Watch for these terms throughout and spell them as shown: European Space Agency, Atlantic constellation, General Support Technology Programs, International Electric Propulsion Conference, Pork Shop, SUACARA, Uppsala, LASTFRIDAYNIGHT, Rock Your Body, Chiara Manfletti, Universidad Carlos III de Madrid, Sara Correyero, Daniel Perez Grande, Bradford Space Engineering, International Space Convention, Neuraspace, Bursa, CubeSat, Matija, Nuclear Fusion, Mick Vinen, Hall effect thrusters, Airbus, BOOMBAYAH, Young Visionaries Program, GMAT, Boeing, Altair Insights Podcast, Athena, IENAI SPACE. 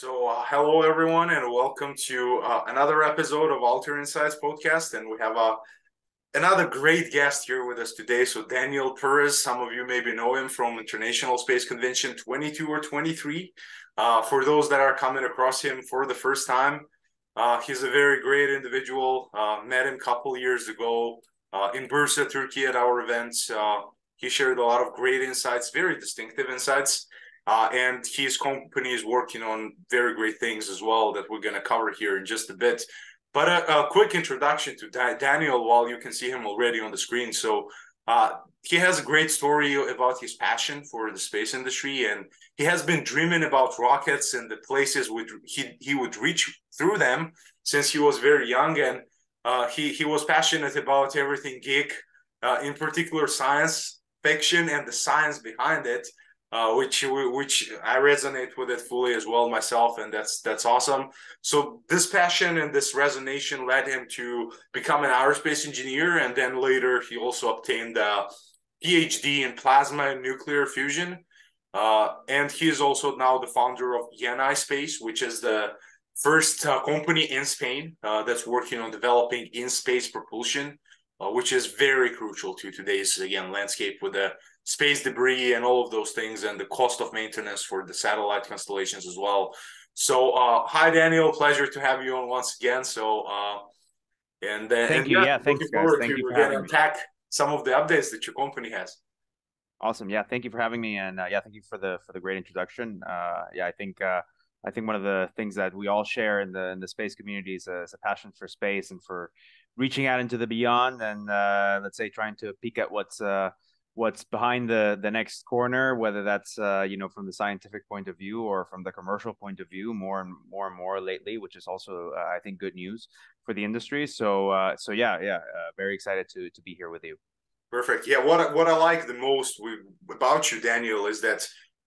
So hello everyone and welcome to another episode of Altair Insights Podcast, and we have another great guest here with us today. So Daniel Perez, some of you maybe know him from International Space Convention 22 or 23. For those that are coming across him for the first time, he's a very great individual. Met him a couple years ago in Bursa, Turkey at our events. He shared a lot of great insights, very distinctive insights. And his company is working on very great things as well that we're going to cover here in just a bit. But a quick introduction to Daniel, while you can see him already on the screen. So he has a great story about his passion for the space industry, and he has been dreaming about rockets and the places he would reach through them since he was very young. And he was passionate about everything geek, in particular science fiction and the science behind it. Which I resonate with it fully as well myself, and that's awesome. So this passion and this resonation led him to become an aerospace engineer, and then later he also obtained a PhD in plasma and nuclear fusion. And he is also now the founder of IENAI SPACE, which is the first company in Spain that's working on developing in-space propulsion, which is very crucial to today's, again, landscape with the space debris and all of those things, and the cost of maintenance for the satellite constellations as well. So hi Daniel, pleasure to have you on once again. So thank you for having me. Some of the updates that your company has. Awesome. Yeah, thank you for having me, and yeah, thank you for the great introduction. Yeah, I think one of the things that we all share in the space community is a passion for space and for reaching out into the beyond, and let's say trying to peek at what's behind the next corner, whether that's you know, from the scientific point of view or from the commercial point of view, more and more lately, which is also I think good news for the industry. So very excited to be here with you. Perfect. Yeah, what I like the most about you, Daniel, is that,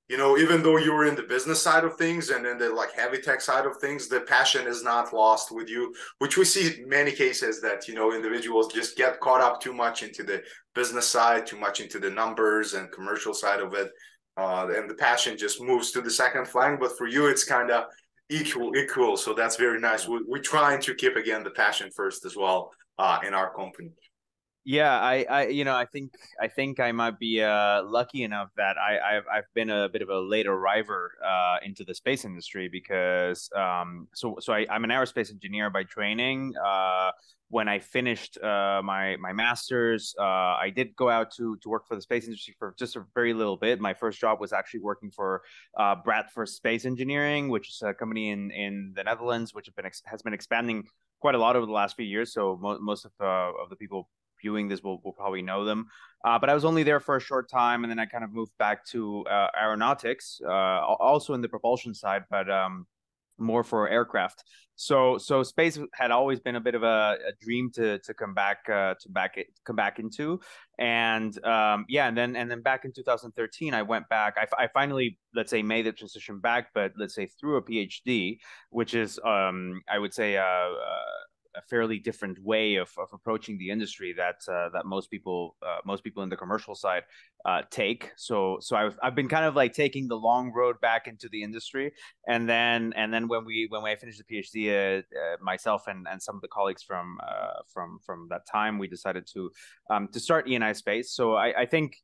you know, even though you were in the business side of things and then the heavy tech side of things, the passion is not lost with you, which we see in many cases that, you know, individuals just get caught up too much into the business side, too much into the numbers and commercial side of it. And the passion just moves to the second flank. But for you, it's kind of equal. So that's very nice. We're trying to keep, again, the passion first as well in our company. Yeah, I think I might be lucky enough that I've been a bit of a late arriver into the space industry, because I'm an aerospace engineer by training. When I finished my master's, I did go out to work for the space industry for just a very little bit. My first job was actually working for Bradford Space Engineering, which is a company in the Netherlands, which has been expanding quite a lot over the last few years. So most of the people viewing this will probably know them, but I was only there for a short time, and then I kind of moved back to aeronautics, also in the propulsion side, but more for aircraft. So space had always been a bit of a dream to come back into, and yeah, and then back in 2013 I went back. I finally, let's say, made the transition back, but let's say through a PhD, which is I would say a fairly different way of approaching the industry that most people in the commercial side take. So I've been kind of like taking the long road back into the industry, and then when I finished the PhD, myself and some of the colleagues from that time, we decided to start IENAI SPACE. So I think,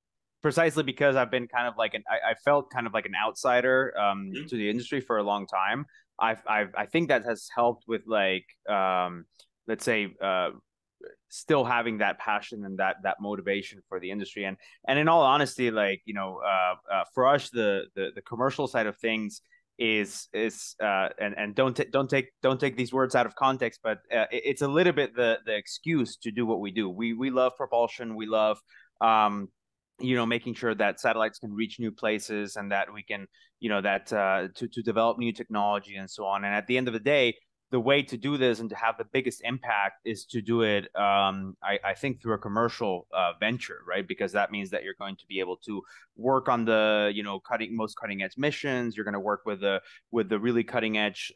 precisely because I've been kind of like I felt kind of like an outsider to the industry for a long time. I think that has helped with, like, let's say, still having that passion and that motivation for the industry. And in all honesty, like, you know, for us, the commercial side of things is, and don't take these words out of context, but it's a little bit the excuse to do what we do. We love propulsion. We love, you know, making sure that satellites can reach new places, and that we can, you know, that to develop new technology and so on. And at the end of the day, the way to do this and to have the biggest impact is to do it, I think, through a commercial venture, right? Because that means that you're going to be able to work on the, you know, cutting edge missions. You're going to work with the really cutting edge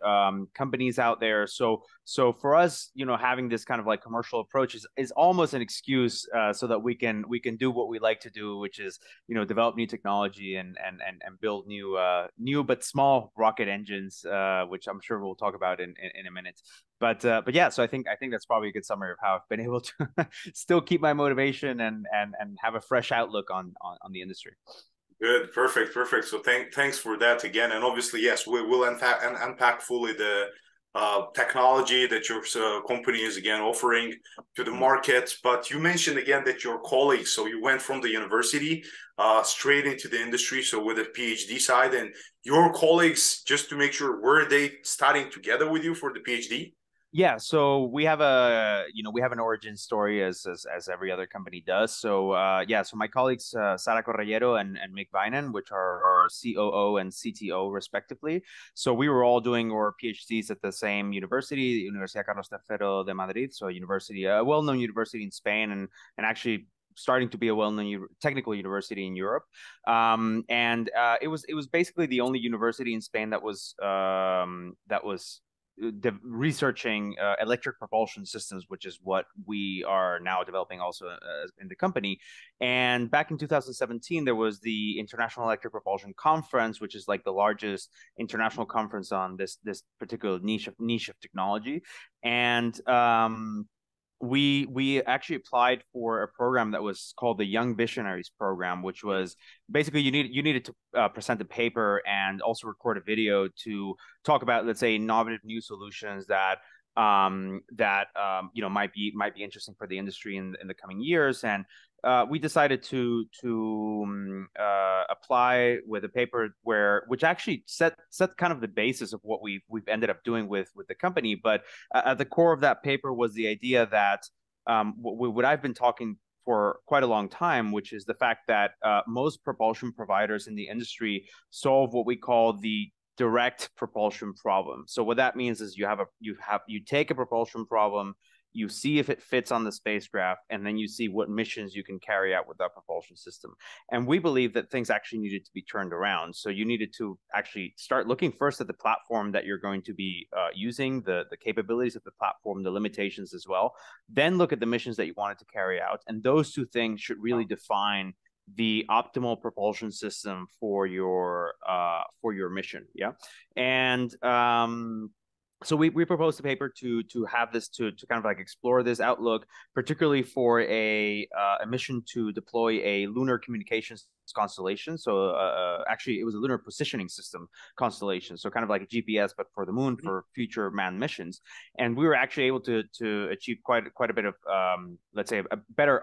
companies out there. So for us, you know, having this kind of like commercial approach is almost an excuse so that we can do what we like to do, which is, you know, develop new technology and build new new but small rocket engines, which I'm sure we'll talk about in a minute. But yeah, so I think that's probably a good summary of how I've been able to still keep my motivation and have a fresh outlook on the industry. Good, perfect. So thanks for that again. And obviously, yes, we will unpack fully the technology that your company is again offering to the market. But you mentioned again that your colleagues, so you went from the university straight into the industry, so with a PhD side, and your colleagues, just to make sure, were they studying together with you for the PhD? Yeah, so we have a, you know, we have an origin story as every other company does. So yeah, so my colleagues Sara Correyero and Mick Vinen, which are our COO and CTO respectively. So we were all doing our PhDs at the same university, Universidad Carlos III de Madrid. So university, a well-known university in Spain, and actually starting to be a well-known technical university in Europe, and it was basically the only university in Spain that was researching electric propulsion systems, which is what we are now developing also in the company. And back in 2017, there was the International Electric Propulsion Conference, which is like the largest international conference on this particular niche of technology. And we actually applied for a program that was called the Young Visionaries Program, which was basically you needed to present a paper and also record a video to talk about, let's say, innovative new solutions that you know might be interesting for the industry in the coming years. And we decided to apply with a paper which actually set kind of the basis of what we've ended up doing with the company. But at the core of that paper was the idea that what I've been talking for quite a long time, which is the fact that most propulsion providers in the industry solve what we call the direct propulsion problem. So what that means is you take a propulsion problem, you see if it fits on the spacecraft, and then you see what missions you can carry out with that propulsion system. And we believe that things actually needed to be turned around. So you needed to actually start looking first at the platform that you're going to be using, the capabilities of the platform, the limitations as well, then look at the missions that you wanted to carry out. And those two things should really define the optimal propulsion system for your mission. Yeah. And, so we proposed a paper to have this to kind of like explore this outlook, particularly for a mission to deploy a lunar communications constellation. So actually, it was a lunar positioning system constellation. So kind of like a GPS, but for the moon, for future manned missions. And we were actually able to achieve quite a bit of let's say a better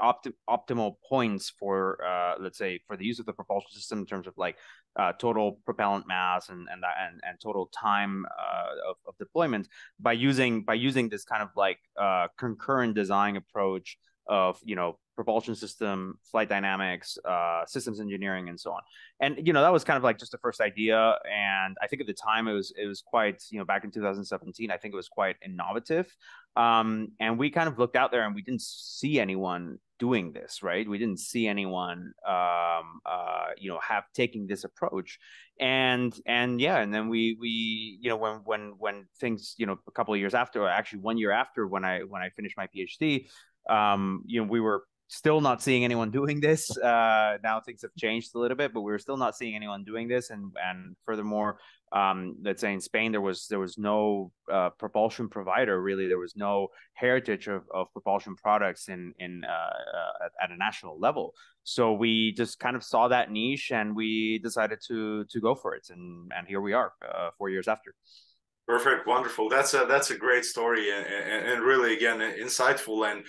optimal points for let's say for the use of the propulsion system in terms of like total propellant mass and total time of deployment by using this kind of like concurrent design approach of, you know, propulsion system, flight dynamics, systems engineering, and so on. And, you know, that was kind of like just the first idea. And I think at the time it was quite, you know, back in 2017, I think it was quite innovative. And we kind of looked out there and we didn't see anyone doing this, right? We didn't see anyone, you know, taking this approach. And yeah, and then we you know, when things, you know, a couple of years after, or actually 1 year after when I finished my PhD, you know, we were still not seeing anyone doing this. Now things have changed a little bit, but we were still not seeing anyone doing this. And furthermore, let's say in Spain, there was no propulsion provider, really. There was no heritage of propulsion products at a national level. So we just kind of saw that niche and we decided to go for it. And here we are 4 years after. Perfect. Wonderful. That's a great story and really, again, insightful. And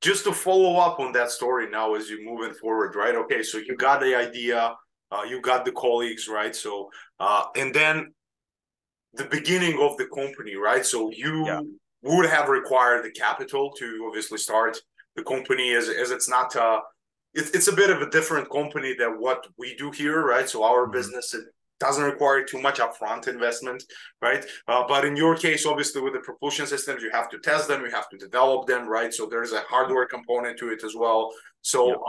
just to follow up on that story now as you're moving forward, right? Okay, so you got the idea, you got the colleagues, right? So, and then the beginning of the company, right? So you would have required the capital to obviously start the company as it's not, it's a bit of a different company than what we do here, right? So our business doesn't require too much upfront investment, right? But in your case, obviously, with the propulsion systems, you have to test them, you have to develop them, right? So there's a hardware component to it as well. So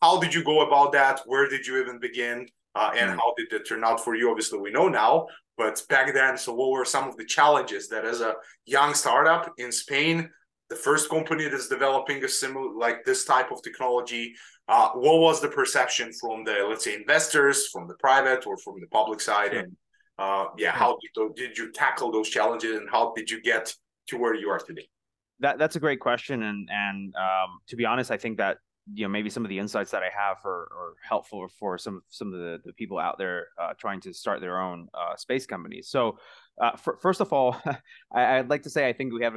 how did you go about that? Where did you even begin? And how did it turn out for you? Obviously, we know now, but back then, so what were some of the challenges that as a young startup in Spain, the first company that's developing a similar, like this type of technology, what was the perception from the, let's say, investors, from the private or from the public side? And how did you tackle those challenges and how did you get to where you are today? That's a great question. And to be honest, I think that, you know, maybe some of the insights that I have are helpful for some of the people out there trying to start their own space companies. So first of all, I'd like to say I think we had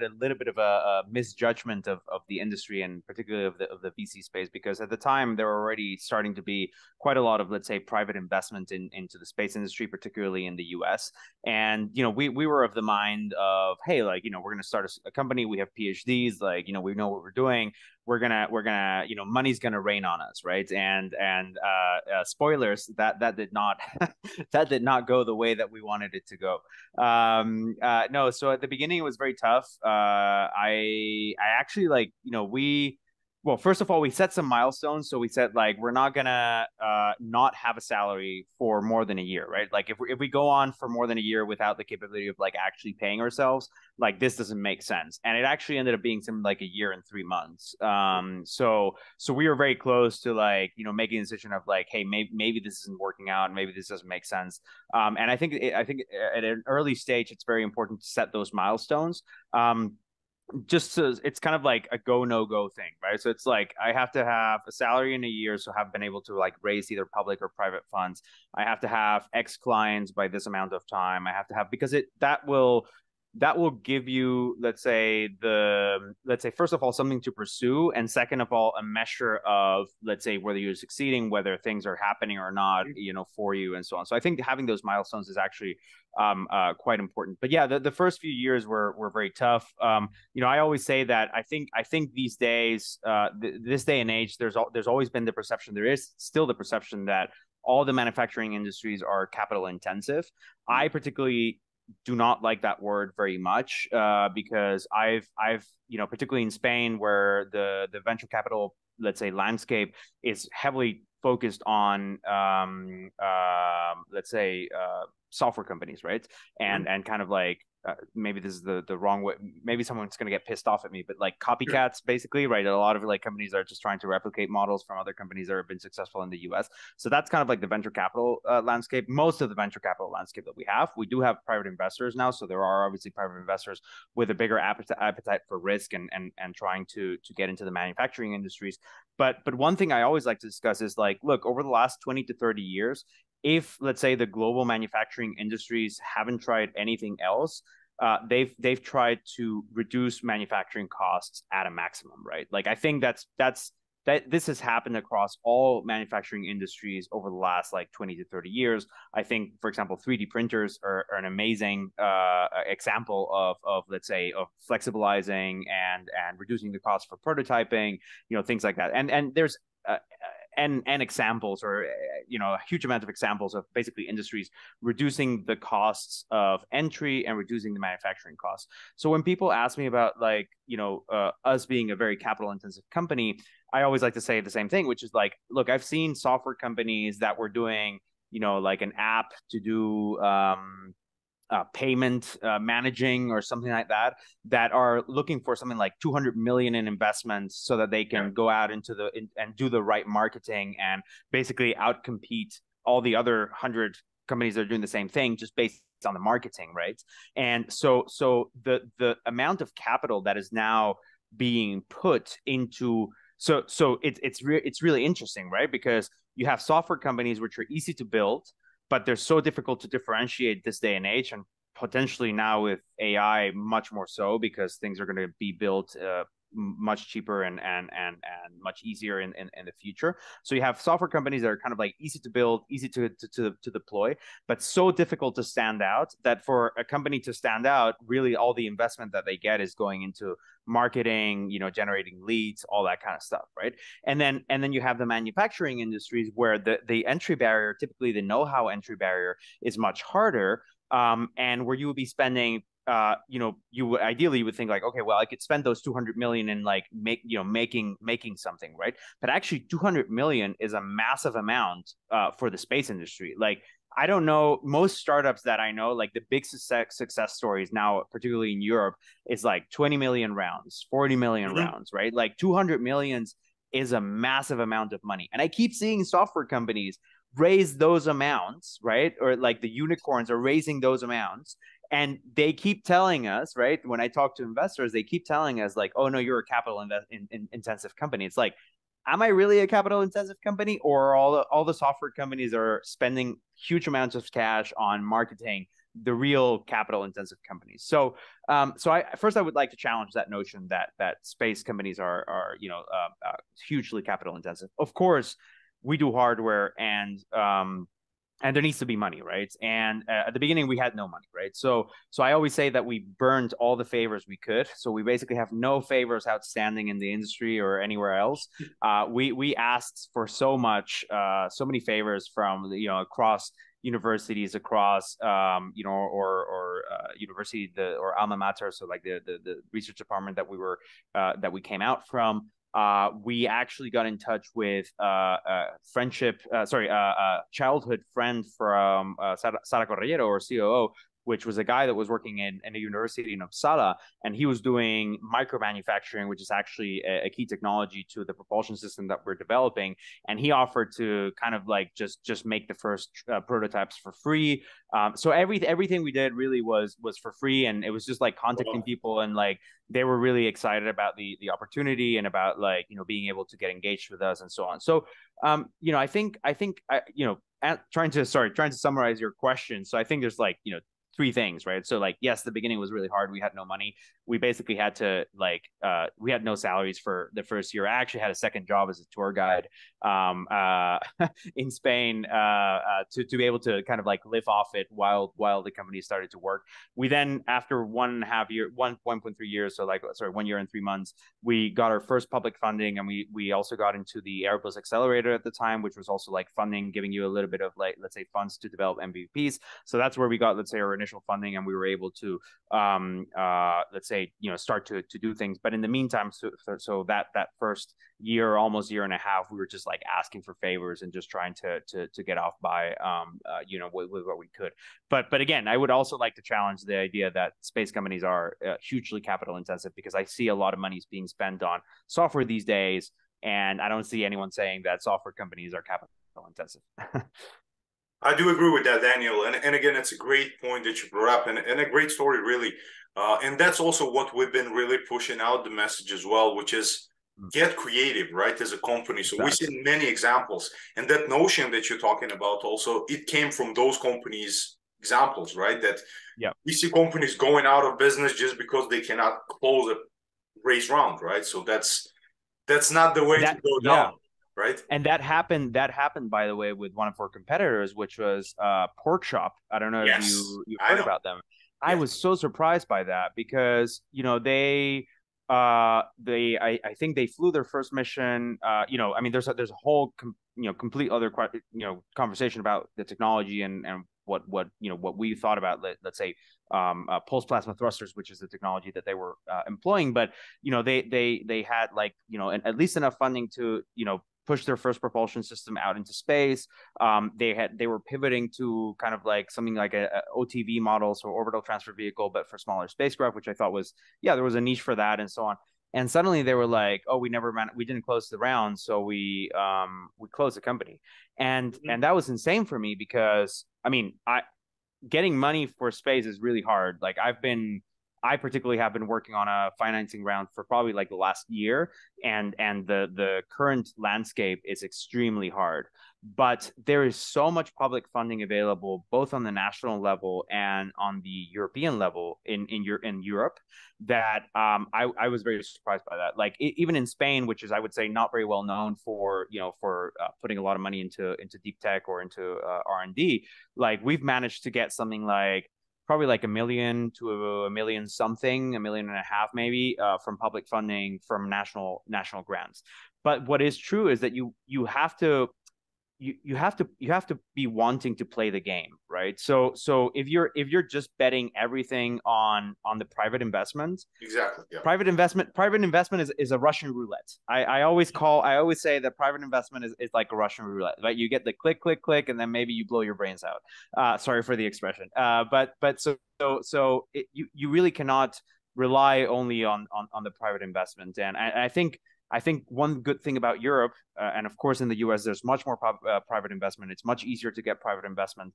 a little bit of a misjudgment of the industry and particularly of the VC space, because at the time there were already starting to be quite a lot of, let's say, private investment into the space industry, particularly in the US. And, you know, we were of the mind of, hey, like, you know, we're going to start a company. We have PhDs, like, you know, we know what we're doing. We're gonna, you know, money's gonna rain on us, right? And spoilers, that did not that did not go the way that we wanted it to go. No, so at the beginning it was very tough. I actually, like, you know, well, first of all, we set some milestones. So we said, like, we're not gonna not have a salary for more than a year, right? Like, if we go on for more than a year without the capability of, like, actually paying ourselves, like, this doesn't make sense. And it actually ended up being something like a year and 3 months. So we were very close to, like, you know, making a decision of, like, hey, maybe this isn't working out, maybe this doesn't make sense. And I think at an early stage, it's very important to set those milestones. Just so it's kind of like a go, no go thing, right? So it's like, I have to have a salary in a year. So I've been able to, like, raise either public or private funds. I have to have X clients by this amount of time. I have to have, because that will give you, let's say, first of all, something to pursue. And second of all, a measure of, let's say, whether you're succeeding, whether things are happening or not, you know, for you and so on. So I think having those milestones is actually quite important. But yeah, the first few years were very tough. You know, I always say that I think these days, this day and age, there's always been the perception, there is still the perception that all the manufacturing industries are capital intensive. I particularly do not like that word very much, because I've, you know, particularly in Spain, where the venture capital, let's say, landscape is heavily focused on, let's say, software companies, right? And kind of like, maybe this is the wrong way, maybe someone's going to get pissed off at me, but like copycats, basically, right? A lot of, like, companies are just trying to replicate models from other companies that have been successful in the US. So that's kind of like the venture capital landscape, most of the venture capital landscape that we have. We do have private investors now. So there are obviously private investors with a bigger appetite for risk and trying to get into the manufacturing industries. But one thing I always like to discuss is, like, look, over the last 20 to 30 years, if, let's say, the global manufacturing industries haven't tried anything else, they've tried to reduce manufacturing costs at a maximum, right? Like, I think that this has happened across all manufacturing industries over the last, like, 20 to 30 years. I think, for example, 3D printers are an amazing example of, let's say, of flexibilizing and reducing the cost for prototyping, you know, things like that. And there's and examples, or, you know, a huge amount of examples of basically industries reducing the costs of entry and reducing the manufacturing costs. So when people ask me about, like, you know, us being a very capital intensive company, I always like to say the same thing, which is, like, look, I've seen software companies that were doing, you know, like an app to do payment managing or something like that, that are looking for something like 200 million in investments so that they can go out into and do the right marketing and basically outcompete all the other 100 companies that are doing the same thing just based on the marketing, right? And so the amount of capital that is now being put into so it's really interesting, right? Because you have software companies which are easy to build, but they're so difficult to differentiate this day and age, and potentially now with AI much more so, because things are going to be built much cheaper and much easier in the future. So you have software companies that are kind of like easy to build, easy to deploy, but so difficult to stand out that for a company to stand out, really all the investment that they get is going into marketing, you know, generating leads, all that kind of stuff, right? And then you have the manufacturing industries where the entry barrier, typically the know-how entry barrier, is much harder, and where you would be spending you would think like, okay, well, I could spend those 200 million in like making something, right? But actually 200 million is a massive amount for the space industry. Like, I don't know, most startups that I know, like the big success stories now, particularly in Europe, is like 20 million rounds, 40 million rounds, right? Like 200 millions is a massive amount of money. And I keep seeing software companies raise those amounts, right? Or like the unicorns are raising those amounts. And they keep telling us, right? When I talk to investors, they keep telling us like, oh no, you're a capital intensive company. It's like, am I really a capital intensive company, or are all the software companies are spending huge amounts of cash on marketing the real capital intensive companies? So, I would like to challenge that notion that space companies are hugely capital intensive. Of course, we do hardware and there needs to be money, right? And at the beginning, we had no money, right? So I always say that we burned all the favors we could. So we basically have no favors outstanding in the industry or anywhere else. We asked for so much, so many favors from, you know, across universities, across or alma mater, so like the research department that we came out from. We actually got in touch with a childhood friend from Sara Correyero, or COO, which was a guy that was working in a university in Uppsala, and he was doing micromanufacturing, which is actually a key technology to the propulsion system that we're developing. And he offered to kind of like just make the first prototypes for free. So everything we did really was for free, and it was just like contacting people, and like they were really excited about the opportunity and about, like, you know, being able to get engaged with us and so on. So trying to summarize your question. So I think there's like, you know, three things, right? So like, yes, the beginning was really hard. We had no money. We basically had to like, we had no salaries for the first year. I actually had a second job as a tour guide in Spain to be able to kind of like live off it while the company started to work. We then, after 1.3 years, so like, sorry, 1 year and 3 months, we got our first public funding, and we also got into the Airbus Accelerator at the time, which was also like funding, giving you a little bit of like, let's say, funds to develop MVPs. So that's where we got, let's say, our initial funding, and we were able to start to do things. But in the meantime, so that first year, almost year and a half, we were just like asking for favors and just trying to get off by with what we could. But again, I would also like to challenge the idea that space companies are hugely capital intensive, because I see a lot of money is being spent on software these days, and I don't see anyone saying that software companies are capital intensive. I do agree with that, Daniel. And again, it's a great point that you brought up, and a great story, really. And that's also what we've been really pushing out the message as well, which is get creative, right, as a company. So exactly. We've seen many examples. And that notion that you're talking about also, it came from those companies' examples, right? That we see companies going out of business just because they cannot close a raise round, right? So that's not the way to go down. Yeah. Right. And that happened, by the way, with one of our competitors, which was Pork Shop. I don't know if you heard about them. I was so surprised by that, because, you know, I think they flew their first mission. There's a whole complete other conversation about the technology and what we thought about, let's say pulse plasma thrusters, which is the technology that they were employing. But, you know, they had like, you know, at least enough funding to, you know, push their first propulsion system out into space. They were pivoting to kind of like something like a OTV model, so orbital transfer vehicle, but for smaller spacecraft, which I thought was, there was a niche for that and so on. And suddenly they were like, oh, we didn't close the round, so we closed the company. And that was insane for me, because, I mean, getting money for space is really hard. Like, I've been I particularly have been working on a financing round for probably like the last year, and the current landscape is extremely hard. But there is so much public funding available, both on the national level and on the European level in Europe, that I was very surprised by that. Like even in Spain, which is, I would say, not very well known for, you know, for putting a lot of money into deep tech or into R&D, like we've managed to get something like probably like $1 million to $1 million something, $1.5 million maybe from public funding from national grants. But what is true is that you have to be wanting to play the game, right? So if you're just betting everything on the private investment, exactly. Yeah. Private investment is a Russian roulette. I always say that private investment is like a Russian roulette, right? You get the click, and then maybe you blow your brains out. Sorry for the expression. But you really cannot rely only on the private investment, and I think one good thing about Europe, and of course in the U.S., there's much more private investment. It's much easier to get private investment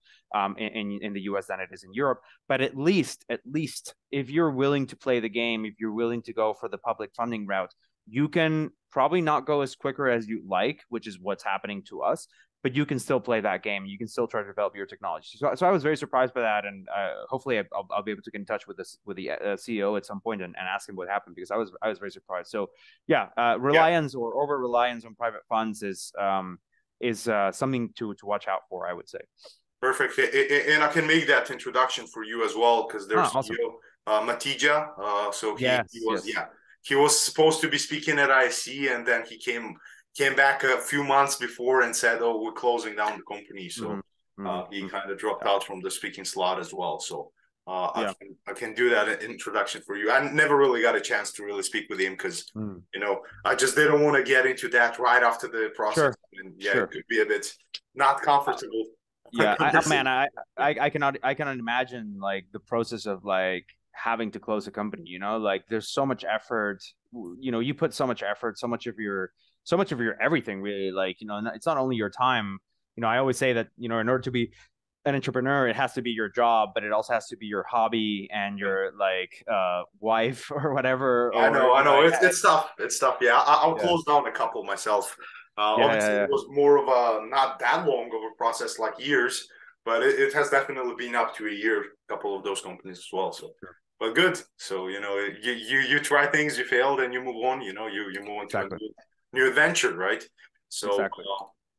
in the U.S. than it is in Europe. But at least, if you're willing to play the game, if you're willing to go for the public funding route, you can probably not go as quicker as you'd like, which is what's happening to us. But you can still play that game. You can still try to develop your technology. So I was very surprised by that, and hopefully I'll be able to get in touch with the CEO at some point and ask him what happened, because I was very surprised. So yeah, or over reliance on private funds is something to watch out for, I would say. Perfect, and I can make that introduction for you as well, because there's CEO Matija. He was supposed to be speaking at ISC, and then he came back a few months before and said, "Oh, we're closing down the company." So he kind of dropped out from the speaking slot as well. So I can do that introduction for you. I never really got a chance to really speak with him because I just didn't want to get into that right after the process. Sure. And it could be a bit not comfortable. Yeah, I cannot imagine like the process of like having to close a company. You know, like there's so much effort. You know, you put so much effort, so much of your everything, really. Like, you know, it's not only your time. You know, I always say that, you know, in order to be an entrepreneur, it has to be your job, but it also has to be your hobby and your like wife or whatever. I know. It's tough. Yeah, I'll close down a couple myself. It was more of a not that long of a process, like years, but it has definitely been up to a year, a couple of those companies as well. So. Sure. But good. So, you know, you try things, you failed, and you move on. You know, you move on exactly. to new adventure, right? So exactly.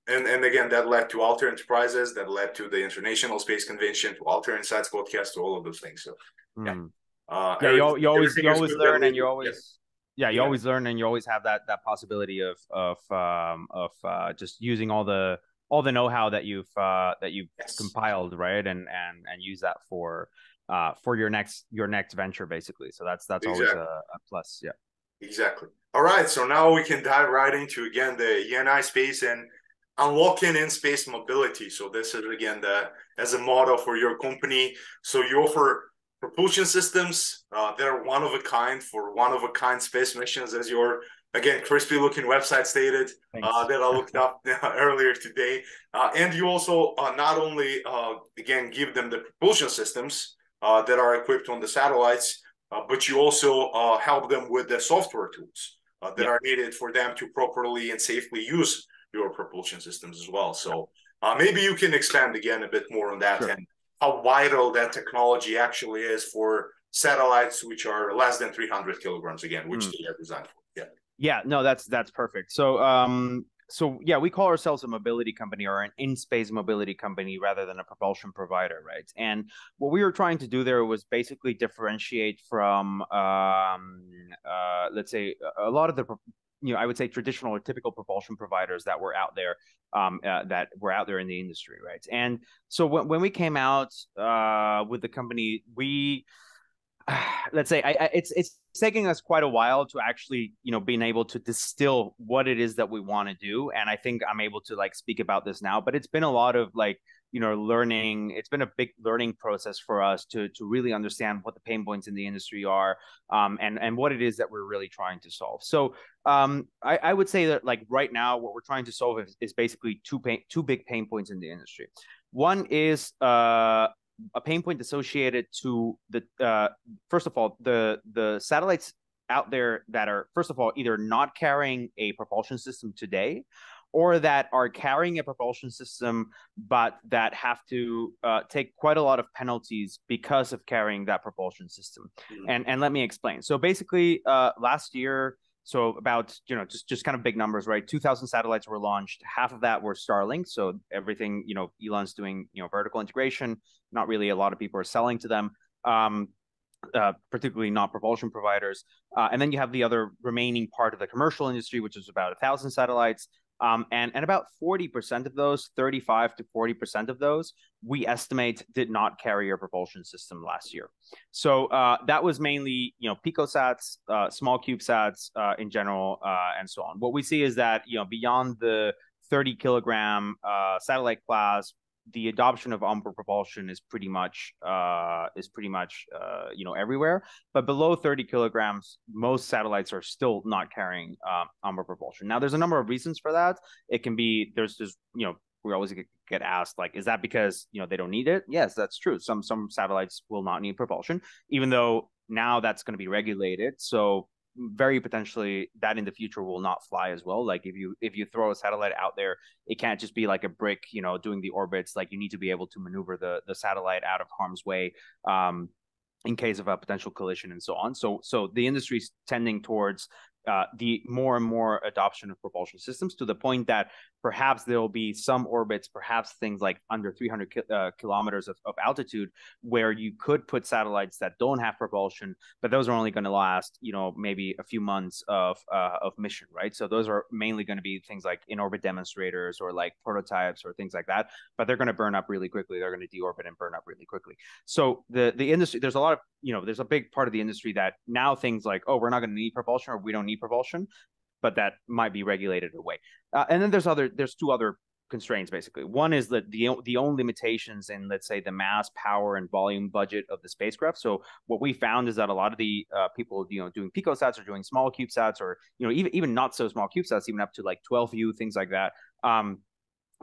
And again, that led to Altair Enterprises, that led to the International Space Convention, to Altair Insights Podcast, to all of those things. So you always learn, and you always have that possibility of just using all the know-how that you've compiled, right, and use that for your next venture, basically. So that's always a plus. Yeah. Exactly. All right. So now we can dive right into, again, the IENAI Space and unlocking in-space mobility. So this is, again, as a model for your company. So you offer propulsion systems that are one-of-a-kind for one-of-a-kind space missions, as your, again, crispy-looking website stated, that I looked up earlier today. And you also not only, again, give them the propulsion systems that are equipped on the satellites, but you also help them with the software tools that are needed for them to properly and safely use your propulsion systems as well. So maybe you can expand again a bit more on that and how vital that technology actually is for satellites, which are less than 300 kilograms, again, which they are designed for. Yeah, no, that's perfect. So, we call ourselves a mobility company, or an in-space mobility company, rather than a propulsion provider, right? And what we were trying to do there was basically differentiate from, let's say, a lot of the, you know, I would say traditional or typical propulsion providers that were out there, in the industry, right? And so when we came out with the company, we, let's say, it's taking us quite a while to actually, you know, being able to distill what it is that we want to do. And I think I'm able to like speak about this now, but it's been a lot of like, you know, learning. It's been a big learning process for us to really understand what the pain points in the industry are, and what it is that we're really trying to solve. So I would say that like right now, what we're trying to solve is basically two big pain points in the industry. One is a pain point associated to the first of all, the satellites out there that are, first of all, either not carrying a propulsion system today, or that are carrying a propulsion system, but that have to take quite a lot of penalties because of carrying that propulsion system. Mm-hmm. And let me explain. So basically, last year, so about, you know, just kind of big numbers, right? 2,000 satellites were launched. Half of that were Starlink. So everything, you know, Elon's doing, you know, vertical integration. Not really a lot of people are selling to them, particularly not propulsion providers. And then you have the other remaining part of the commercial industry, which is about 1,000 satellites. And about 40% of those, 35 to 40% of those, we estimate did not carry a propulsion system last year. So that was mainly, you know, picosats, small CubeSats in general, and so on. What we see is that, you know, beyond the 30-kilogram satellite class, the adoption of onboard propulsion is pretty much you know, everywhere. But below 30 kilograms, most satellites are still not carrying onboard propulsion. Now, there's a number of reasons for that. It can be there's you know, we always get asked, like, is that because, you know, they don't need it? Yes, that's true. Some satellites will not need propulsion, even though now that's going to be regulated. So very potentially that in the future will not fly as well. Like if you throw a satellite out there, it can't just be like a brick, you know, doing the orbits. Like you need to be able to maneuver the satellite out of harm's way in case of a potential collision and so on. So the industry's tending towards the more and more adoption of propulsion systems, to the point that perhaps there will be some orbits, perhaps things like under 300 kilometers of altitude, where you could put satellites that don't have propulsion, but those are only going to last, you know, maybe a few months of mission, right? So those are mainly going to be things like in-orbit demonstrators or like prototypes or things like that, but they're going to burn up really quickly. They're going to deorbit and burn up really quickly. So the industry, there's a lot of, you know, there's a big part of the industry that now things like, oh, we're not going to need propulsion, or we don't need propulsion, but that might be regulated away. And then there's two other constraints, basically. One is that the own limitations in, let's say, the mass, power, and volume budget of the spacecraft. So what we found is that a lot of the people, you know, doing picosats or doing small CubeSats, or, you know, even not so small CubeSats, even up to like 12U, things like that,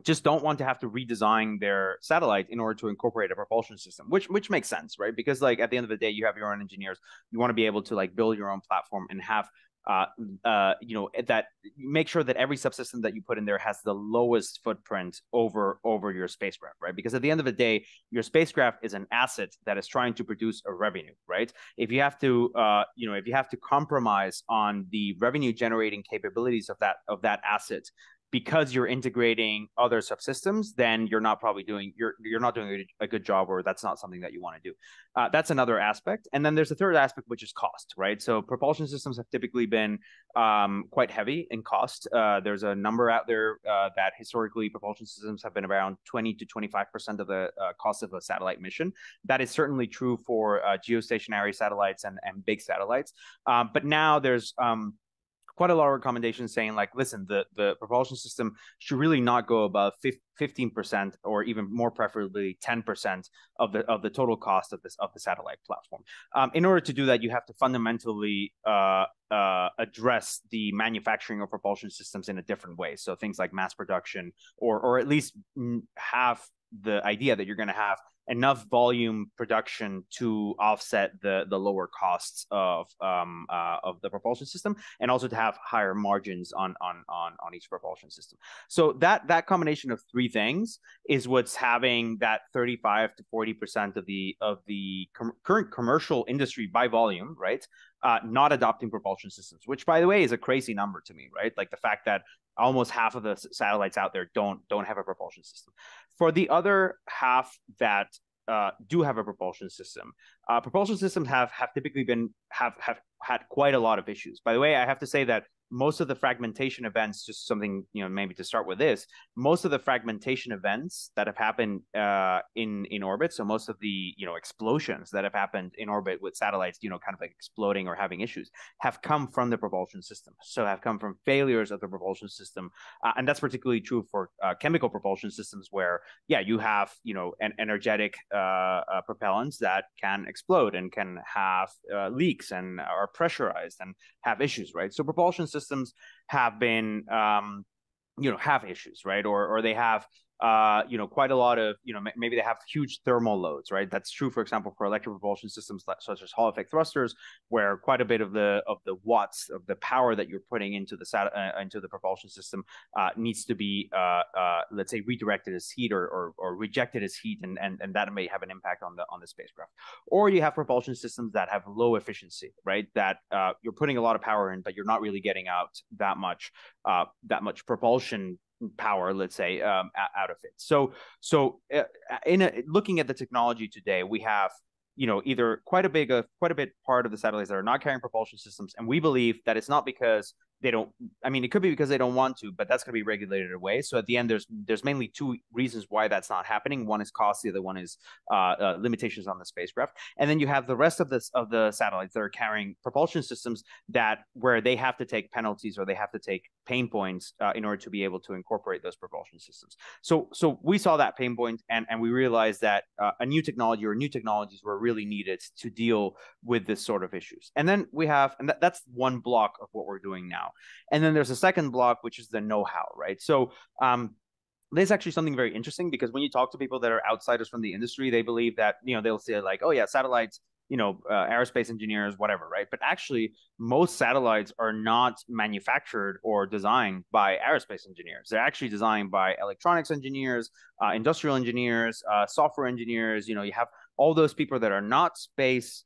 just don't want to have to redesign their satellite in order to incorporate a propulsion system, which makes sense, right? Because like at the end of the day, you have your own engineers. You want to be able to like build your own platform and have you know, that make sure that every subsystem that you put in there has the lowest footprint over your spacecraft, right? Because at the end of the day, your spacecraft is an asset that is trying to produce a revenue, right? If you have to, you know, if you have to compromise on the revenue generating capabilities of that asset, because you're integrating other subsystems, then you're not probably doing you're not doing a good job, or that's not something that you want to do. That's another aspect. And then there's a third aspect, which is cost, right? So propulsion systems have typically been quite heavy in cost. There's a number out there that historically propulsion systems have been around 20 to 25% of the cost of a satellite mission. That is certainly true for geostationary satellites and big satellites. But now there's quite a lot of recommendations saying, like, listen, the propulsion system should really not go above 15%, or even more preferably 10% of the total cost of the satellite platform. In order to do that, you have to fundamentally address the manufacturing of propulsion systems in a different way. So things like mass production, or at least have the idea that you're going to have enough volume production to offset the lower costs of the propulsion system, and also to have higher margins on each propulsion system. So that combination of three things is what's having that 35 to 40% of the current commercial industry by volume, right? Not adopting propulsion systems, which, by the way, is a crazy number to me, right? Like the fact that almost half of the satellites out there don't have a propulsion system. For the other half that do have a propulsion system, propulsion systems have typically been have had quite a lot of issues. By the way, I have to say that most of the fragmentation events, just something, you know, maybe to start with this, most of the fragmentation events that have happened in orbit, so most of the, you know, explosions that have happened in orbit with satellites, you know, kind of like exploding or having issues, have come from the propulsion system. So have come from failures of the propulsion system, and that's particularly true for chemical propulsion systems, where, yeah, you have, you know, an energetic propellants that can explode and can have leaks and are pressurized and have issues, right? So propulsion systems have been, you know, have issues, right? Or they have quite a lot of, maybe they have huge thermal loads, right? That's true, for example, for electric propulsion systems such as Hall effect thrusters, where quite a bit of the watts of the power that you're putting into the propulsion system needs to be, let's say, redirected as heat or rejected as heat, and that may have an impact on the spacecraft. Or you have propulsion systems that have low efficiency, right? That you're putting a lot of power in, but you're not really getting out that much propulsion power, let's say, out of it. So looking at the technology today, we have either quite a bit part of the satellites that are not carrying propulsion systems, and we believe that it's not because they don't. I mean, it could be because they don't want to, but that's going to be regulated away. So at the end, there's mainly two reasons why that's not happening. One is cost, the other one is limitations on the spacecraft. And then you have the rest of the satellites that are carrying propulsion systems where they have to take penalties or they have to take pain points in order to be able to incorporate those propulsion systems. So we saw that pain point, and we realized that a new technology or new technologies were really needed to deal with this sort of issues. And then we have, and that's one block of what we're doing now. And then there's a second block, which is the know-how, right? So there's actually something very interesting, because when you talk to people that are outsiders from the industry, they believe that, they'll say like, oh yeah, satellites, aerospace engineers, whatever, right? But actually, most satellites are not manufactured or designed by aerospace engineers. They're actually designed by electronics engineers, industrial engineers, software engineers. You have all those people that are not space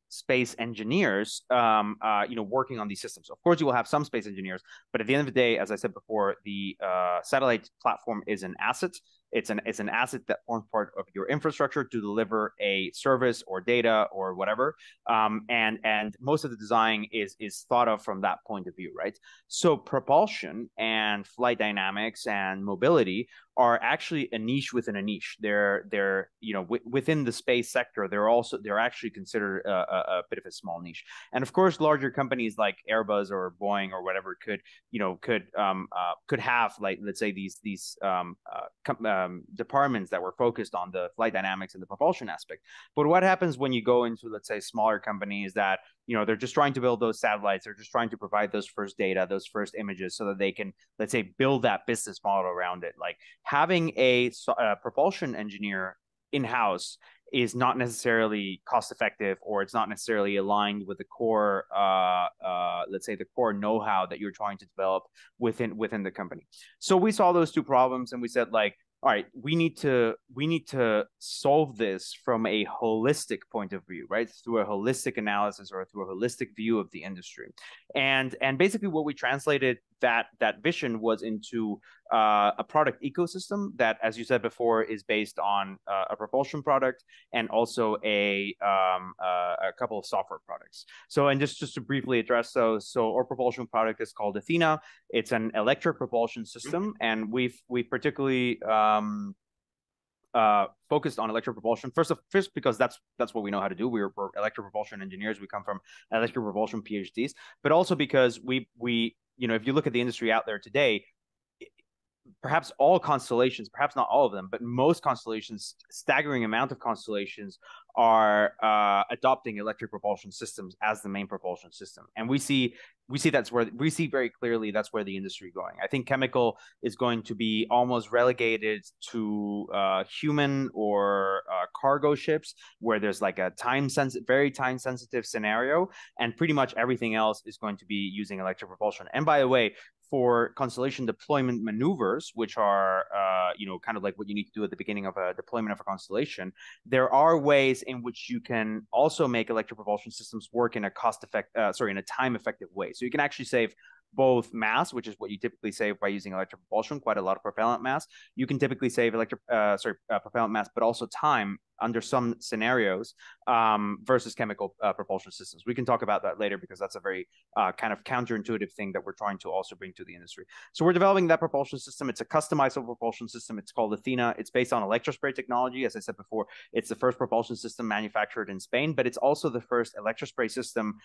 engineers, working on these systems. Of course, you will have some space engineers, but at the end of the day, as I said before, the satellite platform is an asset. It's an asset that forms part of your infrastructure to deliver a service or data or whatever. And most of the design is thought of from that point of view, right? So propulsion and flight dynamics and mobility are actually a niche within a niche. They're within the space sector, they're actually considered a bit of a small niche. And of course, larger companies like Airbus or Boeing or whatever could have, like, let's say, these departments that were focused on the flight dynamics and the propulsion aspect. But what happens when you go into, let's say, smaller companies that they're just trying to build those satellites, they're just trying to provide those first data, those first images, so that they can, let's say, build that business model around it. Like, having a propulsion engineer in-house is not necessarily cost effective, or it's not necessarily aligned with the core, let's say, the core know-how that you're trying to develop within the company. So we saw those two problems, and we said, like, all right, we need to solve this from a holistic point of view, right? Through a holistic analysis or through a holistic view of the industry. And basically what we translated that vision was into a product ecosystem that, as you said before, is based on a propulsion product and also a couple of software products. So, and just to briefly address those, so our propulsion product is called Athena. It's an electric propulsion system, and we've particularly focused on electric propulsion first because that's what we know how to do. We're electric propulsion engineers. We come from electric propulsion PhDs, but also because we if you look at the industry out there today, perhaps all constellations, perhaps not all of them, but most constellations, staggering amount of constellations, are adopting electric propulsion systems as the main propulsion system. And we see that's where we see very clearly that's where the industry is going. I think chemical is going to be almost relegated to human or cargo ships, where there's like a very time sensitive scenario, and pretty much everything else is going to be using electric propulsion. And by the way, for constellation deployment maneuvers, which are kind of like what you need to do at the beginning of a deployment of a constellation, there are ways in which you can also make electric propulsion systems work in a time-effective way. So you can actually save both mass, which is what you typically save by using electric propulsion, quite a lot of propellant mass. You can typically save propellant mass, but also time under some scenarios versus chemical propulsion systems. We can talk about that later, because that's a very kind of counterintuitive thing that we're trying to also bring to the industry. So we're developing that propulsion system. It's a customizable propulsion system. It's called Athena. It's based on electrospray technology. As I said before, it's the first propulsion system manufactured in Spain, but it's also the first electrospray system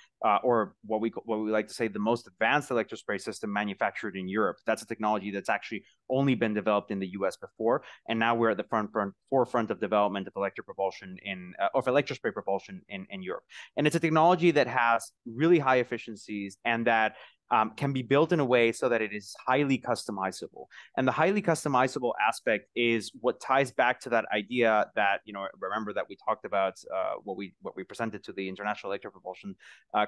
or what we like to say, the most advanced electrospray system manufactured in Europe. That's a technology that's actually only been developed in the US before. And now we're at the forefront of development of electrospray propulsion in Europe. And it's a technology that has really high efficiencies, and that can be built in a way so that it is highly customizable. And the highly customizable aspect is what ties back to that idea that, you know, remember that we talked about what we presented to the International Electric Propulsion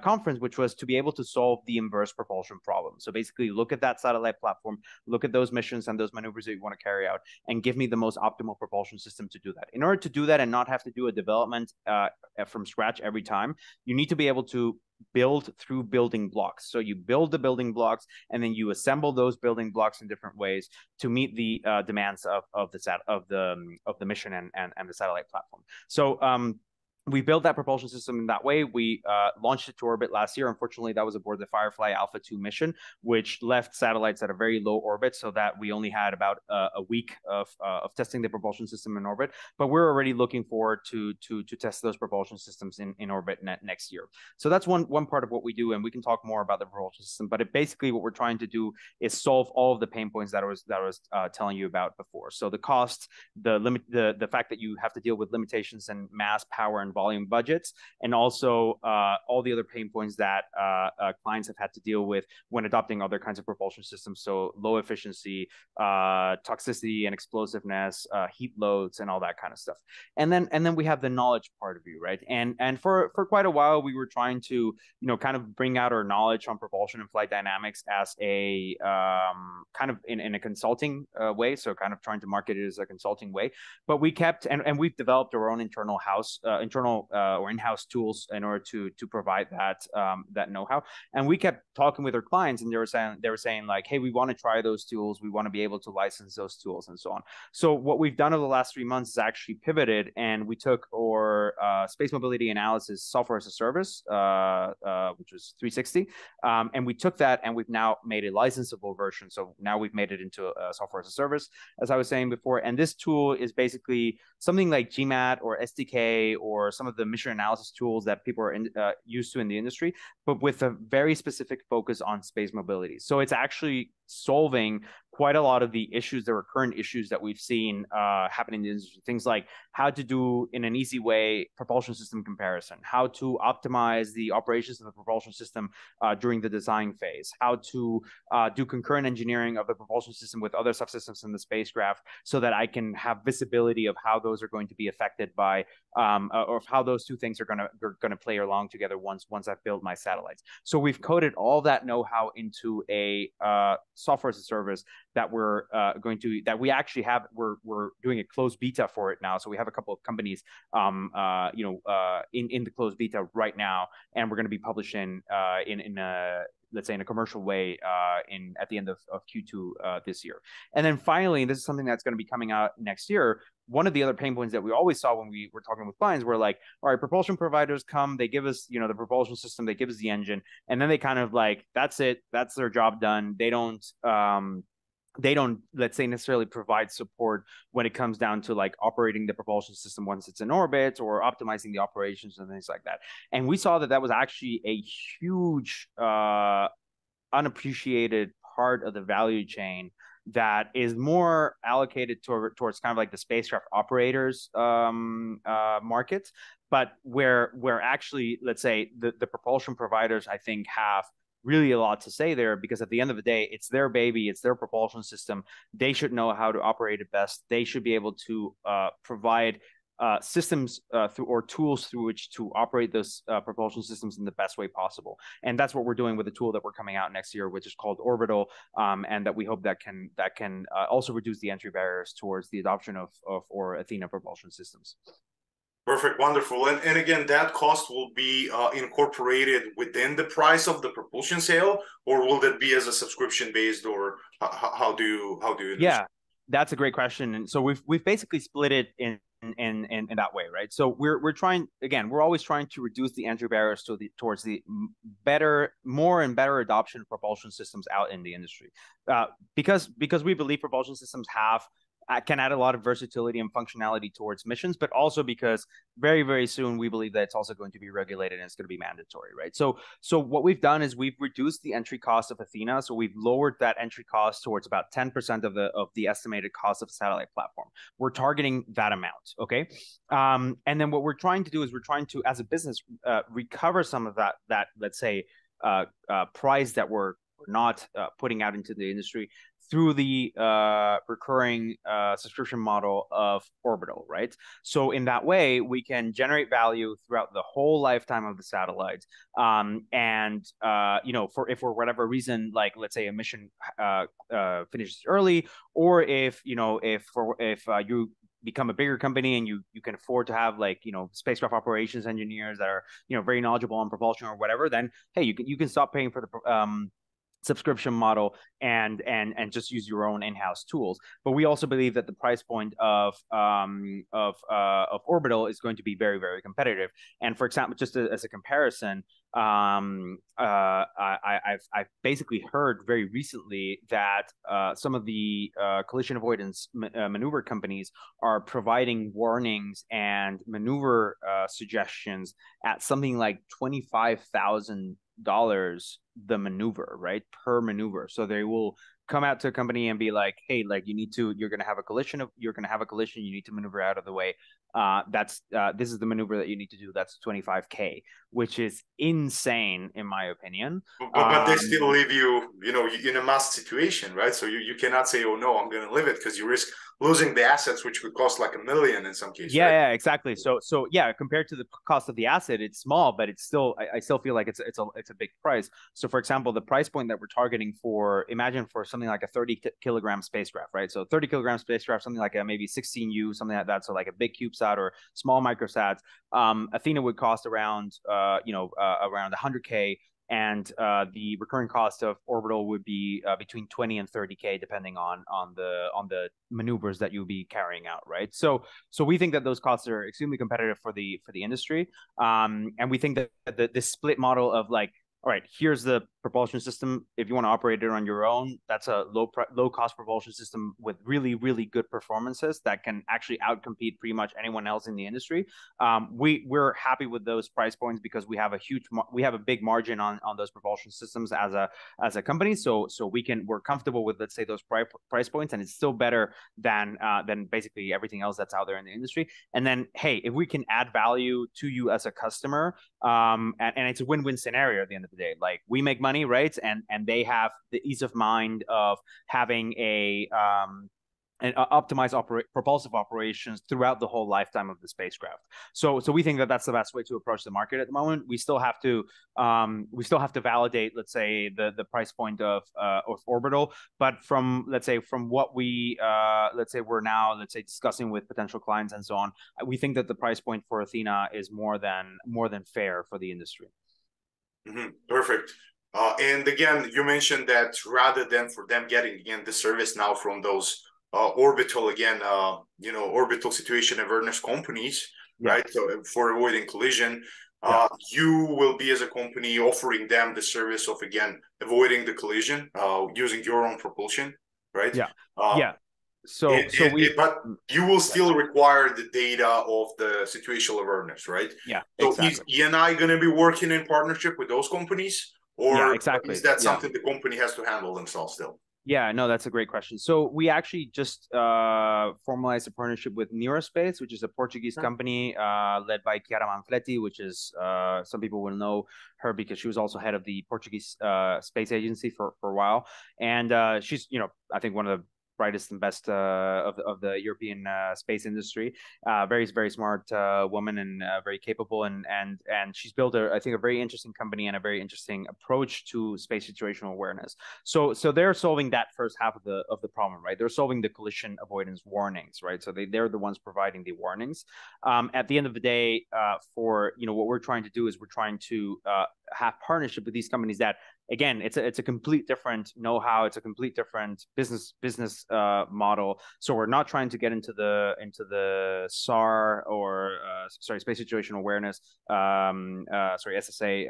Conference, which was to be able to solve the inverse propulsion problem. So basically look at that satellite platform, look at those missions and those maneuvers that you want to carry out, and give me the most optimal propulsion system to do that. In order to do that and not have to do a development from scratch every time, you need to be able to build through building blocks. So you build the building blocks, and then you assemble those building blocks in different ways to meet the demands of the mission and the satellite platform. So we built that propulsion system in that way. We launched it to orbit last year. Unfortunately, that was aboard the Firefly Alpha 2 mission, which left satellites at a very low orbit, so that we only had about a week of testing the propulsion system in orbit. But we're already looking forward to test those propulsion systems in orbit next year. So that's one part of what we do, and we can talk more about the propulsion system. But basically, what we're trying to do is solve all of the pain points that I was telling you about before. So the cost, the fact that you have to deal with limitations in mass, power, and volume budgets, and also all the other pain points that clients have had to deal with when adopting other kinds of propulsion systems. So low efficiency, toxicity and explosiveness, heat loads, and all that kind of stuff. And then we have the knowledge part of you, right? And for quite a while, we were trying to, you know, kind of bring out our knowledge on propulsion and flight dynamics as a kind of in a consulting way. So kind of trying to market it as a consulting way, but we kept, and we've developed our own in-house tools in order to provide that that know-how. And we kept talking with our clients, and they were saying like, hey, we want to try those tools, we want to be able to license those tools, and so on. So what we've done over the last 3 months is actually pivoted, and we took our space mobility analysis software as a service, which was 360, and we took that and we've now made a licensable version. So now we've made it into a software as a service, as I was saying before. And this tool is basically something like GMAT or SDK or some of the mission analysis tools that people are used to in the industry, but with a very specific focus on space mobility. So it's actually solving quite a lot of the issues that were current issues that we've seen happen in the industry. Things like how to do in an easy way propulsion system comparison, how to optimize the operations of the propulsion system during the design phase, how to do concurrent engineering of the propulsion system with other subsystems in the spacecraft, so that I can have visibility of how those are going to be affected by or how those two things are going to play along together once I've built my satellites. So we've coded all that know-how into a software as a service that we're we're doing a closed beta for it now. So we have a couple of companies in the closed beta right now, and we're going to be publishing let's say in a commercial way at the end of Q2 this year. And then finally, this is something that's going to be coming out next year. One of the other pain points that we always saw when we were talking with clients were like, all right, propulsion providers come, they give us, you know, the propulsion system, they give us the engine, and then they kind of like, that's it, that's their job done. They don't, let's say, necessarily provide support when it comes down to like operating the propulsion system once it's in orbit, or optimizing the operations and things like that. And we saw that that was actually a huge unappreciated part of the value chain that is more allocated towards kind of like the spacecraft operators markets, but where actually, let's say, the propulsion providers, I think, have really a lot to say there, because at the end of the day, it's their baby, it's their propulsion system. They should know how to operate it best. They should be able to provide systems or tools through which to operate those propulsion systems in the best way possible. And that's what we're doing with the tool that we're coming out next year, which is called Orbital, and that we hope that can also reduce the entry barriers towards the adoption of our Athena propulsion systems. Perfect, wonderful. And again, that cost will be incorporated within the price of the propulsion sale, or will that be as a subscription based, or how do you? Yeah, that's a great question. And so we've basically split it in that way, right? So we're always trying to reduce the entry barriers towards the more and better adoption of propulsion systems out in the industry, because we believe propulsion systems can add a lot of versatility and functionality towards missions, but also because very, very soon we believe that it's also going to be regulated and it's going to be mandatory, right? So what we've done is we've reduced the entry cost of Athena. So we've lowered that entry cost towards about 10% of the estimated cost of a satellite platform. We're targeting that amount, okay? And then what we're trying to do is as a business, recover some of that let's say price that we're not putting out into the industry through the recurring subscription model of Orbital, right? So in that way, we can generate value throughout the whole lifetime of the satellite. You know, for if for whatever reason, like let's say a mission finishes early, or if, you know, if you become a bigger company and you can afford to have, like, you know, spacecraft operations engineers that are, you know, very knowledgeable on propulsion or whatever, then hey, you can stop paying for the subscription model and just use your own in-house tools. But we also believe that the price point of Orbital is going to be very, very competitive. And for example, just as a comparison, I've basically heard very recently that some of the collision avoidance maneuver companies are providing warnings and maneuver suggestions at something like $25,000 the maneuver, right, per maneuver. So they will come out to a company and be like, hey, like you're going to have a collision, you need to maneuver out of the way, this is the maneuver that you need to do, that's $25K, which is insane in my opinion. But they still leave you in a must situation, right? So you cannot say, oh no, I'm going to leave it, because you risk losing the assets, which would cost like $1 million in some cases. Yeah, right? Yeah, exactly. So yeah, compared to the cost of the asset, it's small, but it's still, I still feel like it's a big price. So for example, the price point that we're targeting for something like a 30-kilogram spacecraft, right? So 30-kilogram spacecraft, something like a maybe 16U, something like that. So like a big CubeSat or small microsats. Athena would cost around around $100K. And the recurring cost of Orbital would be between $20,000 and $30,000, depending on the maneuvers that you'll be carrying out, right? So we think that those costs are extremely competitive for the industry, and we think that the split model of, like, all right, here's the propulsion system. If you want to operate it on your own, that's a low cost propulsion system with really, really good performances that can actually outcompete pretty much anyone else in the industry. We're happy with those price points because we have a big margin on those propulsion systems as a company. So we're comfortable with, let's say, those price points, and it's still better than basically everything else that's out there in the industry. And then, hey, if we can add value to you as a customer, and it's a win-win scenario at the end of the day. Like, we make money, right, and they have the ease of mind of having an optimized propulsive operations throughout the whole lifetime of the spacecraft. So we think that that's the best way to approach the market at the moment. We still have to validate, let's say, the price point of Orbital, but from what we we're now discussing with potential clients and so on, we think that the price point for Athena is more than fair for the industry. Mm-hmm. Perfect. And again, you mentioned that rather than for them getting, again, the service now from those Orbital, again, Orbital situation awareness companies, yeah, right? So for avoiding collision, yeah, you will be, as a company, offering them the service of, again, avoiding the collision, using your own propulsion, right? Yeah. Yeah. But you will still require the data of the situational awareness, right? Yeah. So exactly. Is IENAI going to be working in partnership with those companies, or yeah, exactly, is that something, yeah, the company has to handle themselves still? Yeah, no, that's a great question. So we actually just formalized a partnership with Neuraspace, which is a Portuguese company led by Chiara Manfletti, which is, some people will know her because she was also head of the Portuguese Space Agency for a while. And she's, I think one of the brightest and best of the European space industry. Very, very smart woman, and very capable. And she's built, I think, a very interesting company and a very interesting approach to space situational awareness. So they're solving that first half of the problem, right? They're solving the collision avoidance warnings, right? So they're the ones providing the warnings. At the end of the day, what we're trying to do is we're trying to have partnership with these companies that, again, it's a complete different know-how. It's a complete different business model. So we're not trying to get into the SAR or space situational awareness SSA.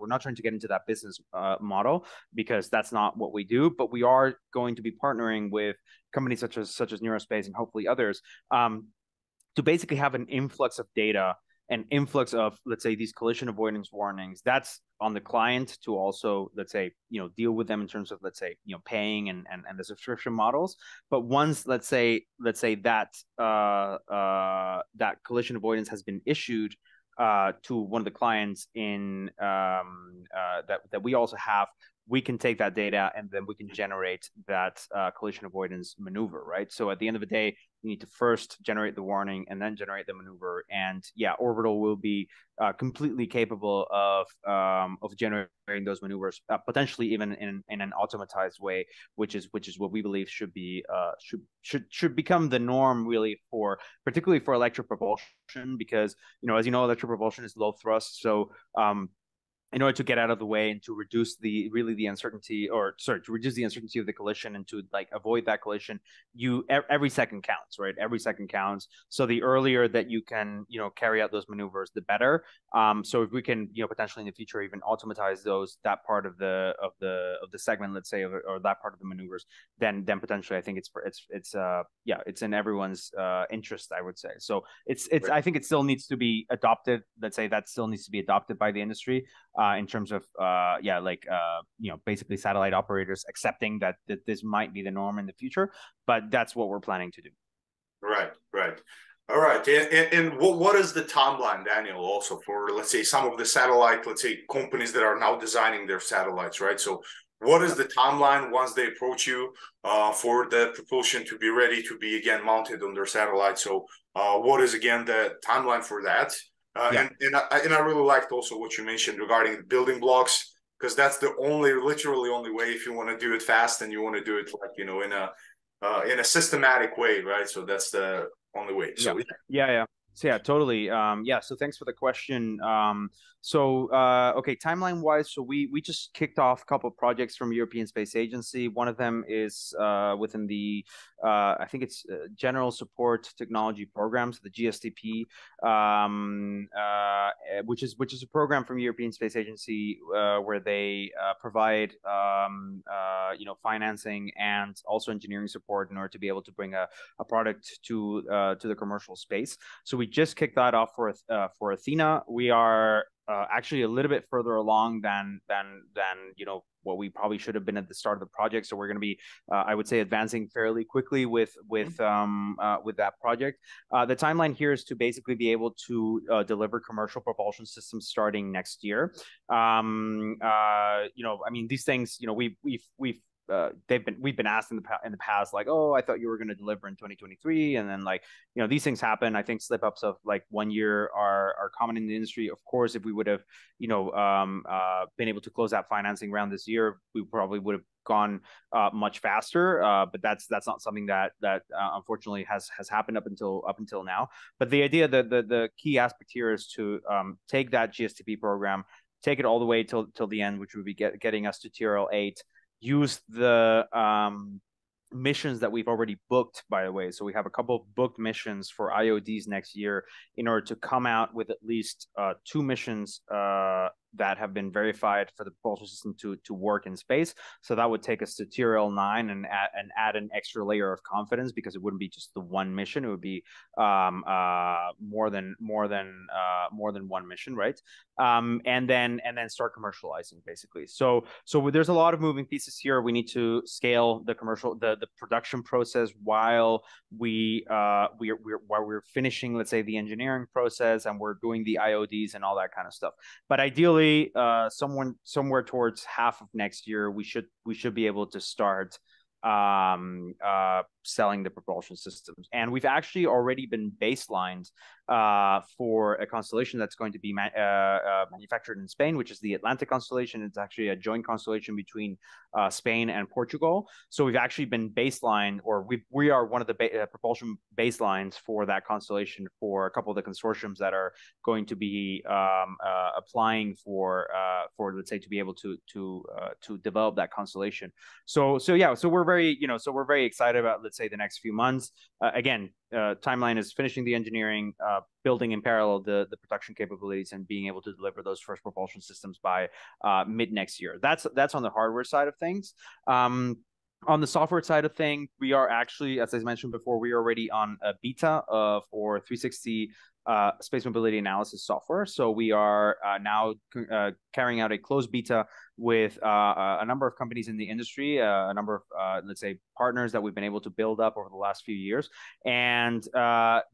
We're not trying to get into that business model because that's not what we do. But we are going to be partnering with companies such as Neuraspace and hopefully others to basically have an influx of data, an influx of, let's say, these collision avoidance warnings. That's on the client to also, let's say, deal with them in terms of, let's say, paying and the subscription models. But once, let's say that collision avoidance has been issued to one of the clients that we also have, we can take that data and then we can generate that collision avoidance maneuver, right? So at the end of the day, you need to first generate the warning and then generate the maneuver. And yeah, Orbital will be completely capable of generating those maneuvers, potentially even in an automatized way, which is what we believe should be should become the norm, really, for particularly for electric propulsion, because as you know, electric propulsion is low thrust, so in order to get out of the way and to reduce the uncertainty of the collision and to avoid that collision, every second counts, right? Every second counts. So the earlier that you can, carry out those maneuvers, the better. So if we can, potentially in the future even automatize that part of the segment, let's say, or that part of the maneuvers, then potentially I think it's in everyone's interest, I would say. So it's right. I think it still needs to be adopted. Let's say that still needs to be adopted by the industry. In terms of, basically satellite operators accepting that this might be the norm in the future, but that's what we're planning to do. Right. All right. And what is the timeline, Daniel, also for, let's say, some of the satellite, let's say, companies that are now designing their satellites, right? So what is the timeline once they approach you for the propulsion to be ready to be, again, mounted on their satellite? So what is, again, the timeline for that? And I really liked also what you mentioned regarding the building blocks, because that's the literally only way if you want to do it fast and you want to do it in a systematic way, right? So that's the only way. So totally. So thanks for the question. Okay, timeline-wise, so we just kicked off a couple of projects from European Space Agency. One of them is within the, I think it's General Support Technology Programs, the GSTP, which is a program from European Space Agency where they provide, financing and also engineering support in order to be able to bring a product to the commercial space. So we just kicked that off for Athena. We are actually a little bit further along than what we probably should have been at the start of the project. So we're going to be, I would say, advancing fairly quickly with that project. The timeline here is to basically be able to deliver commercial propulsion systems starting next year. I mean, these things, we've been asked in the past, like, oh, I thought you were going to deliver in 2023, and then these things happen. I think slip ups of 1 year are common in the industry. Of course, if we would have been able to close that financing round this year, we probably would have gone much faster, but that's not something that unfortunately has happened up until now. But the idea that the key aspect here is to take that GSTP program, take it all the way till the end, which would be getting us to TRL 8. Use the missions that we've already booked, by the way. So we have a couple of booked missions for IODs next year in order to come out with at least 2 missions that have been verified for the propulsion system to work in space. So that would take us to TRL 9 and add an extra layer of confidence, because it wouldn't be just the one mission. It would be more than one mission, right? And then start commercializing, basically. So there's a lot of moving pieces here. We need to scale the commercial, the production process while we're finishing, let's say, the engineering process, and we're doing the IODs and all that kind of stuff. But ideally, somewhere towards half of next year, we should be able to start selling the propulsion systems. And we've actually already been baselined for a constellation that's going to be manufactured in Spain, which is the Atlantic constellation. It's actually a joint constellation between Spain and Portugal. So we've actually been baselined, or we are one of the propulsion baselines for that constellation for a couple of the consortiums that are going to be applying for let's say, to be able to develop that constellation. So we're very excited about, let's say, the next few months. Timeline is finishing the engineering, building in parallel the production capabilities, and being able to deliver those first propulsion systems by mid next year. That's on the hardware side of things. On the software side of things, we are actually, as I mentioned before, we are already on a beta for 360 space mobility analysis software. So we are now carrying out a closed beta with a number of companies in the industry, a number of, let's say, partners that we've been able to build up over the last few years. And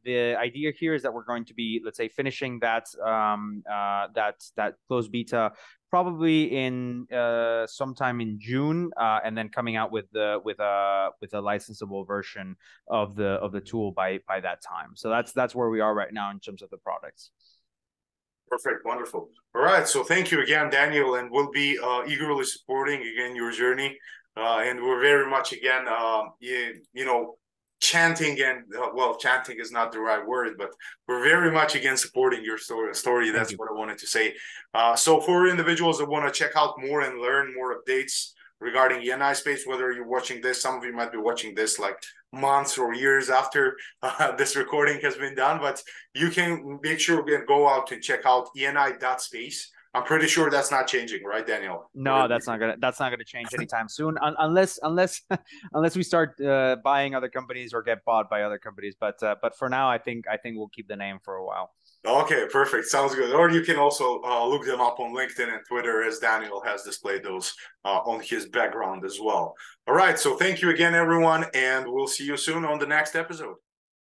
the idea here is that we're going to be, let's say, finishing that that closed beta probably in sometime in June, and then coming out with the with a licensable version of the tool by that time. So that's where we are right now in terms of the products. Perfect. Wonderful. All right. So thank you again, Daniel, and we'll be eagerly supporting again your journey. And we're very much again, you know, chanting and well, chanting is not the right word, but we're very much again supporting your story. That's what I wanted to say. So for individuals that want to check out more and learn more updates regarding IENAI Space, whether you're watching this, some of you might be watching this like months or years after this recording has been done, but you can make sure and go out and check out ienai.space. I'm pretty sure that's not changing, right, Daniel? No, that's not gonna change anytime soon, unless we start buying other companies or get bought by other companies. But for now, I think we'll keep the name for a while. Okay, perfect. Sounds good. Or you can also look them up on LinkedIn and Twitter, as Daniel has displayed those on his background as well. All right. So thank you again, everyone, and we'll see you soon on the next episode.